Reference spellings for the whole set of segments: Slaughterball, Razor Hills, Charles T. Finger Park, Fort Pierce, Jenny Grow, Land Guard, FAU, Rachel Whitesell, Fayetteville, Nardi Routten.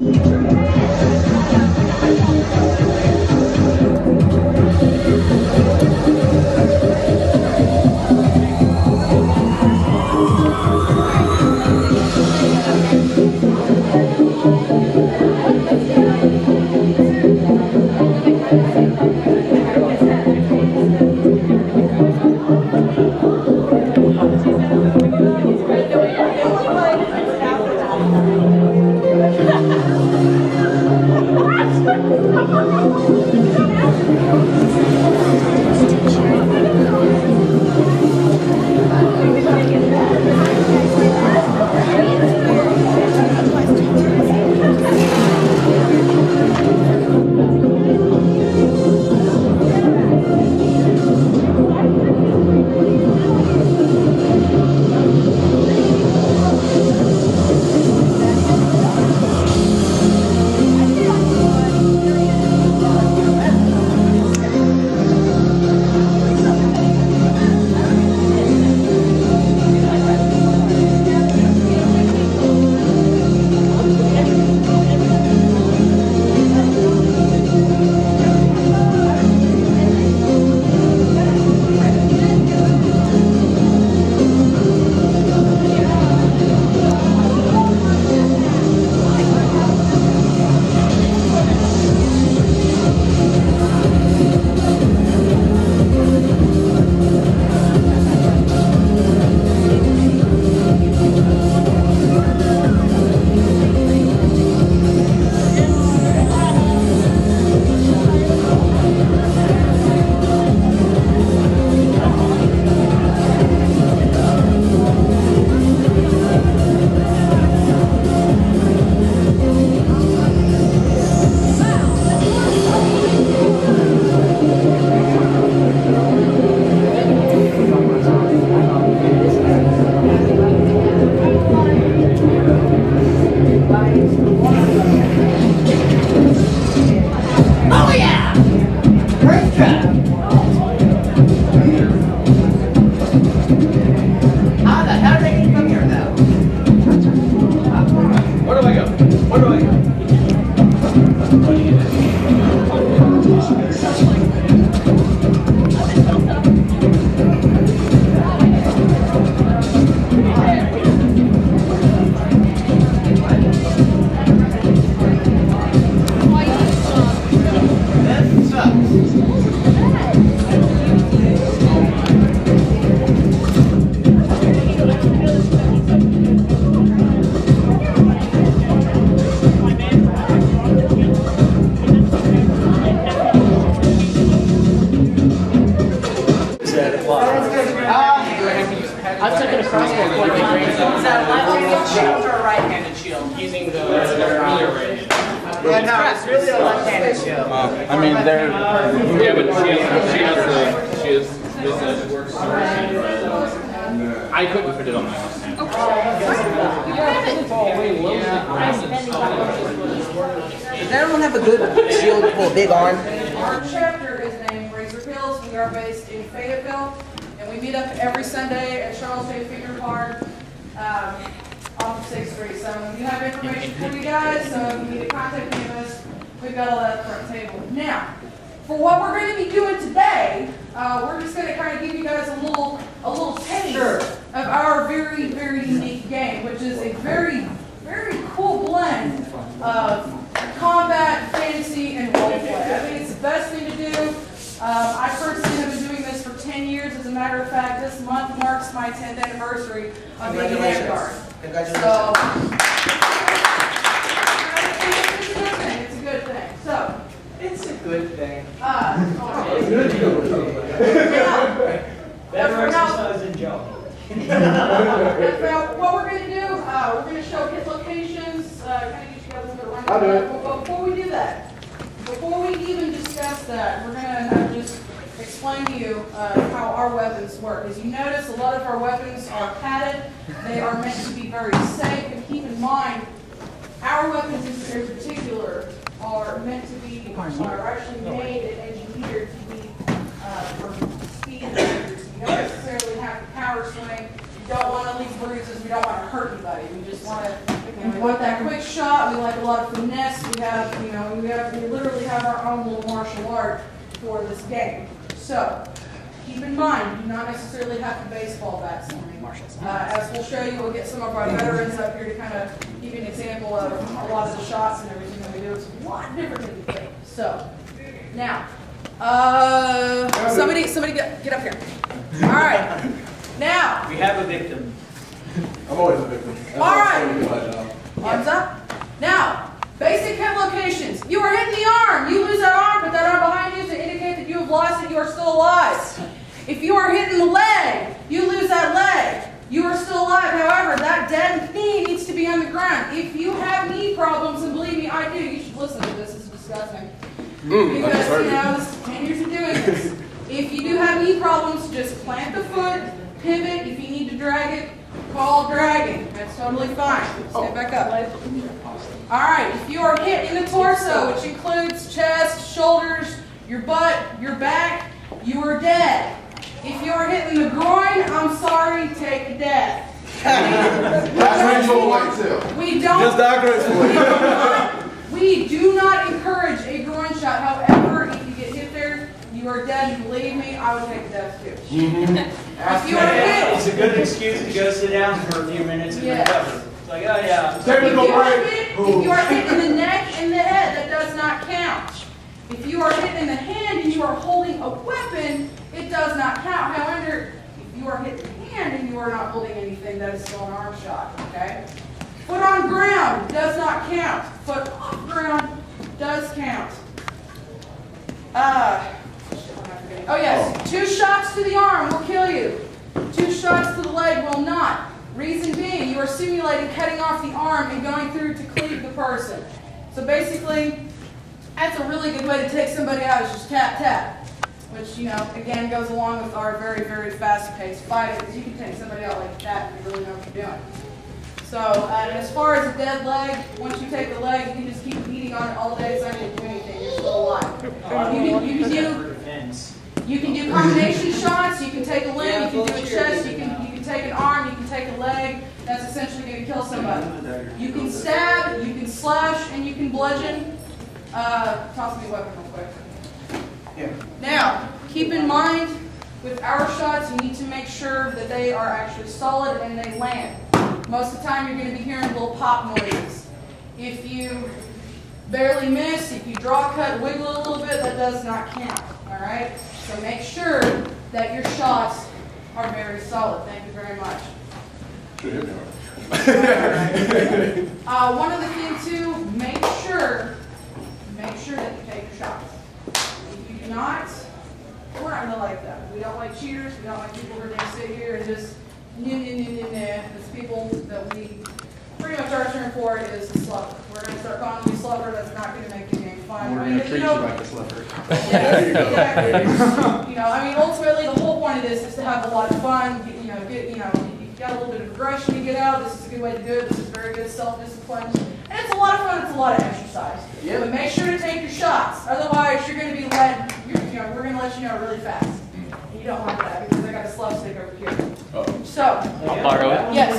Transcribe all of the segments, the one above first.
Does everyone have a good shield to pull a big arm? Our chapter is named Razor Hills. We are based in Fayetteville, and we meet up every Sunday at Charles T. Finger Park off of 6th Street. So if you have information for you guys, so if you need to contact any of us, we've got all that front table. Now, for what we're going to be doing today, we're just going to kind of give you guys a little taste of our very, very unique game, which is a very, very cool blend of combat, fantasy, and roleplay. I think it's the best thing to do. I personally have been doing this for 10 years. As a matter of fact, this month marks my 10th anniversary of being a Land Guard. Congratulations. So, it's a good thing. So, it's a good thing. Now, what we're going to do, we're going to show his locations, kind of get you guys a little rundown. But before we do that, before we even discuss that, we're going to just explain to you how our weapons work. As you notice, a lot of our weapons are padded. They are meant to be very safe. And keep in mind, our weapons in particular are meant to be, are actually made and engineered to be for speed measures. You don't necessarily have the power swing. We don't want to leave bruises. We don't want to hurt anybody. We just want to, we want that quick shot. We like a lot of finesse. We literally have our own little martial art for this game. So keep in mind, you do not necessarily have to baseball bats. As we'll show you, we'll get some of our veterans up here to kind of give you an example of a lot of the shots and everything that we do. It's a lot different than you think. So now, somebody get up here. All right. Now we have a victim. I'm always a victim. All right. Arms up. Now, basic hip locations. You are hitting the arm. You lose that arm, but that arm behind you is to indicate that you have lost it. You are still alive. If you are hitting the leg, you lose that leg. You are still alive. However, that dead knee needs to be on the ground. If you have knee problems, and believe me, I do. You should listen to this. It's disgusting. Because, you know, this is 10 years of doing this. If you do have knee problems, just plant the foot, pivot. If you need to drag it, call dragging. That's totally fine. Stay back up. All right, if you are hit in the torso, which includes chest, shoulders, your butt, your back, you are dead. If you are hitting the groin, I'm sorry, take a death. That's Rachel Whitesell. We do not encourage a groin shot. However, if you get hit there, you are dead. Believe me, I would take a death too. If you are hit, it's a good excuse to go sit down for a few minutes and recover. It's like, oh yeah. If you are hit in the neck and the head, that does not count. If you are hit in the hand and you are holding a weapon, it does not count. However, if you are hit in the hand and you are not holding anything, that is still an arm shot, okay? Foot on ground does not count. Foot off ground does count. Oh yes, 2 shots to the arm will kill you. 2 shots to the leg will not. Reason being, you are simulating cutting off the arm and going through to cleave the person. So basically, that's a really good way to take somebody out, is just tap, tap. Which, you know, again, goes along with our very, very fast-paced fight, because you can take somebody out like that if you really know what you're doing. So, as far as a dead leg, once you take the leg, you can just keep beating on it all day. It's not going to do anything. You're still alive. You can do combination shots. You can take a limb. You can do a chest. You can take an arm. You can take a leg. That's essentially going to kill somebody. You can stab. You can slash. And you can bludgeon. Toss me a weapon real quick. Yeah. Now, keep in mind, with our shots, you need to make sure that they are actually solid and they land. Most of the time, you're going to be hearing little pop noises. If you barely miss, if you draw, cut, wiggle a little bit, that does not count. All right? So make sure that your shots are very solid. Thank you very much. Sure. One other thing, too, make sure that you take your shots. If you do not, we're not going to like that. We don't like cheaters. We don't like people who are going to sit here and just, It's people that we pretty much our turn for is the slugger. We're going to start calling you slugger. That's not going to make the game fun. We're going to treat you like a slugger. Yeah, you know, I mean, ultimately, the whole point of this is to have a lot of fun. You got a little bit of aggression to get out. This is a good way to do it. This is very good self-discipline. And it's a lot of fun, it's a lot of exercise. Yep. But make sure to take your shots. Otherwise, you're going to be led, we're going to let you know really fast. And you don't want that because I got a slow stick over here. So, I'll borrow it. Yes.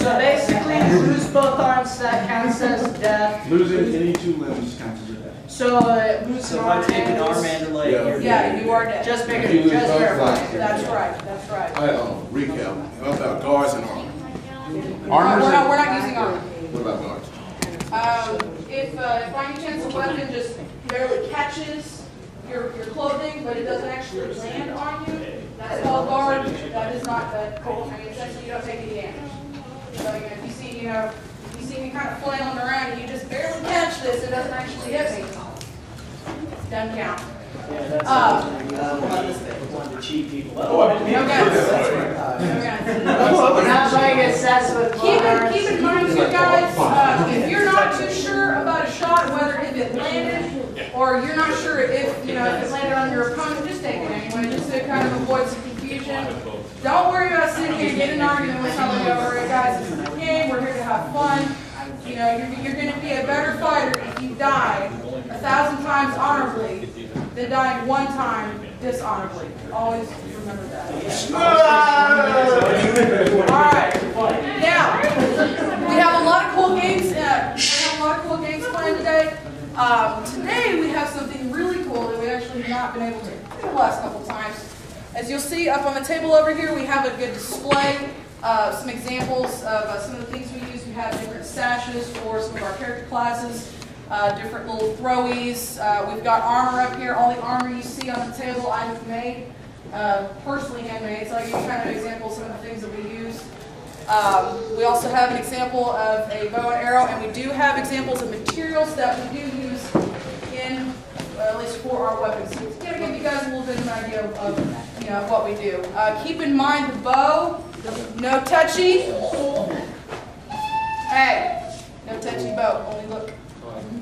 So basically, lose both arms, that counts as death. Losing any 2 limbs counts as death. So, losing arm and a leg. Yeah, you are dead. Just make it. Just verify. That's right. That's right. Recap. How about guards and armor? We're not using armor. What about guards? If by any chance a weapon just barely catches your clothing, but it doesn't actually land on you, that's called guard. That is not the cold. I mean, essentially, you don't take any damage. So, if you see me kind of flailing around and you just barely catch this, it doesn't actually hit me. Doesn't count. Yeah, that's one to cheat people. Keep in mind, you guys, if you're not too sure about a shot, whether if it landed or you're not sure if it landed on your opponent, just take it anyway, just to kind of avoid some confusion. Don't worry about sitting here getting an argument with somebody over it, guys. It's a game. We're here to have fun. You know, you're going to be a better fighter if you die 1,000 times honorably than dying 1 time dishonorably. Always remember that. All right. Now, we have a lot of cool games planned today. Today we have something really cool that we actually have not been able to do the last couple times. As you'll see up on the table over here, we have a good display, some examples of some of the things we use. We have different sashes for some of our character classes, different little throwies. We've got armor up here. All the armor you see on the table I've made, personally handmade, so I'll give you kind of an example of some of the things that we use. We also have an example of a bow and arrow, and we do have examples of materials that we do use in, at least for our weapons. So it's going to give you guys a little bit of an idea of what we do. Keep in mind the bow, no touchy. Hey, no touchy bow, only look.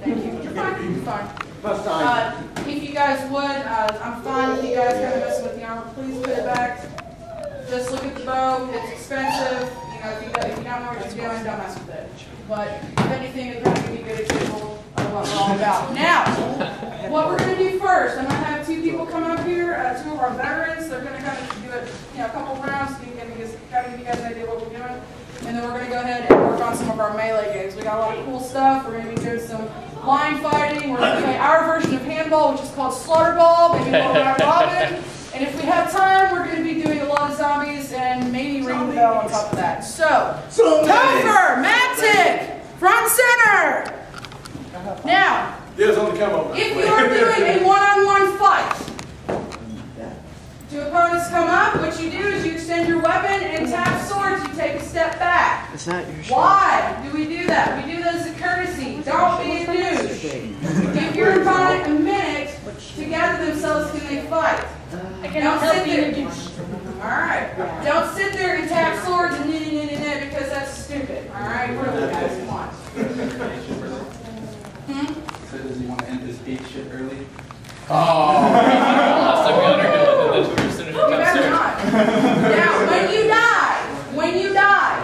Thank you. You're fine. You're fine. If you guys would, I'm fine if you guys kind of messing with the armor, please put it back. Just look at the bow, it's expensive. You know, if you don't know what you're doing, don't mess with it. But if anything, it's going to be a good example of what we're all about. Now, what we're going to do first, I'm going to have two people come up here, two of our veterans. They're going to kind of do a, couple rounds to kind of give you guys an idea of what we're doing. And then we're going to go ahead and work on some of our melee games. We got a lot of cool stuff. We're going to be doing some line fighting. We're going to play our version of handball, which is called Slaughterball. Maybe we'll round robin. And if we have time, we're going to be doing a lot of zombies and maybe ring the bell on top of that. So, Topher, Matic, front center. Now, if you're doing a one-on-one fight, two opponents come up, what you do is you extend your weapon and tap swords, you take a step back. It's not your shot. Why do we do that? We do that as a courtesy. Don't be a douche. Give your opponent a minute to gather themselves when they fight. Don't sit there. Alright. Don't sit there and tap swords and because that's stupid. Alright? What do you guys want? So does he want to end this beat shit early? Oh. Now, when you die,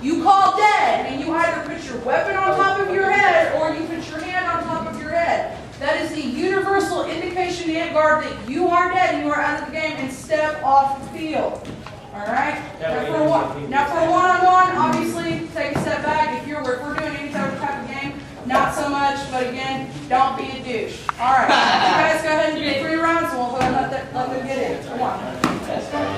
you call dead, and you either put your weapon on top of your head or you put your hand on top of your head. That is the universal indication, Land Guard, that you are dead and you are out of the game and step off the field. Alright? Now, for one-on-one, obviously, take a step back. If we're doing any type of game, not so much, but again, don't be a douche. Alright, you guys go ahead and do 3 rounds and we'll go ahead and let them get in. Come on. That's right.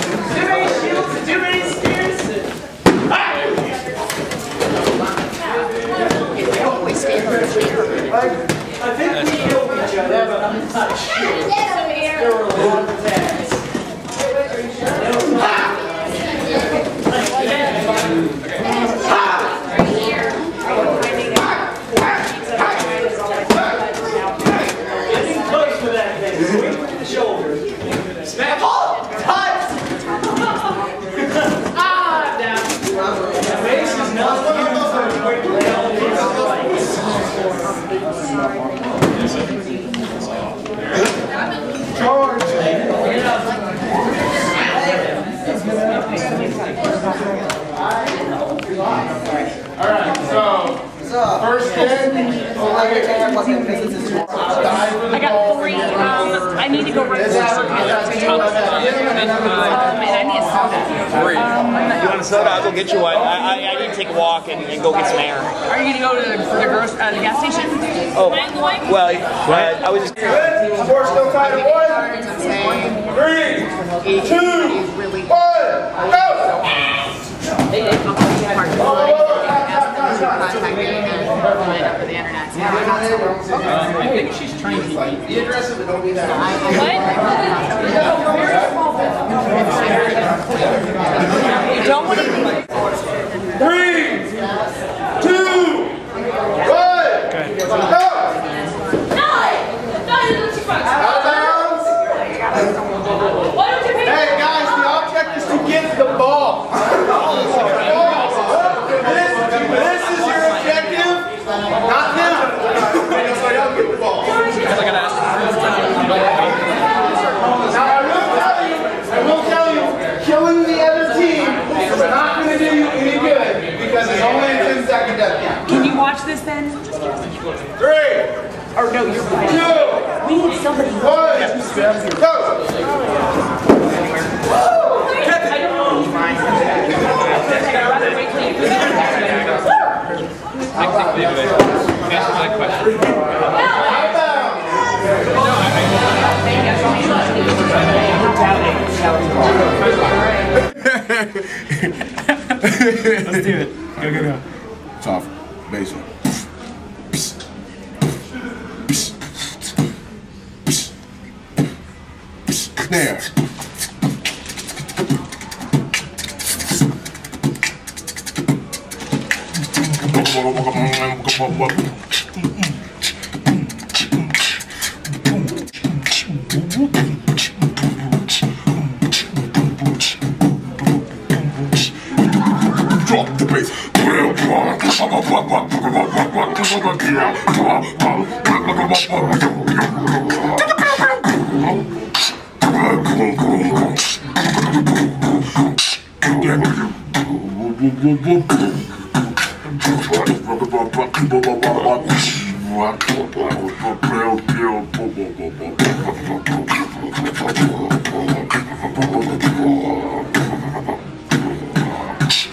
Too many shields, too many spears. but I'm not sure. There were a lot of attacks. I didn't close for that thing. So we went to the shoulder. Smack all of them. Ah, down. The base is not used for a quick rail. Charge! Alright, so first in, I got three. I need to go right to the and I need a soda. Three. You want a soda? I'll go get you one. I need to take a walk and go get some air. Are you going to go to the gas station? Oh, well, I was just... Good. Score still tied at 1, 3, 2, 1, go! Over the internet. I think she's trying to eat. The address of it don't be that. What? You don't want to eat. 3, 2, 1, go! Watch this then. 3. Or no, you're right. 2. We need somebody. 1. Go. I don't know. I'd rather wait till you do that. Let's do it. Go, go, go. It's off. Basically. There. Drop the bass.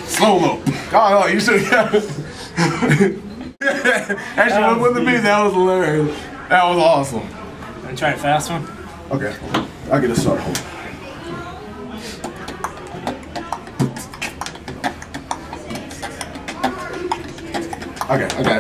Solo. Oh, you should have. Actually, that wouldn't be. That was hilarious. That was awesome. Can I try a fast one? Okay. I'll get a start. Okay, okay.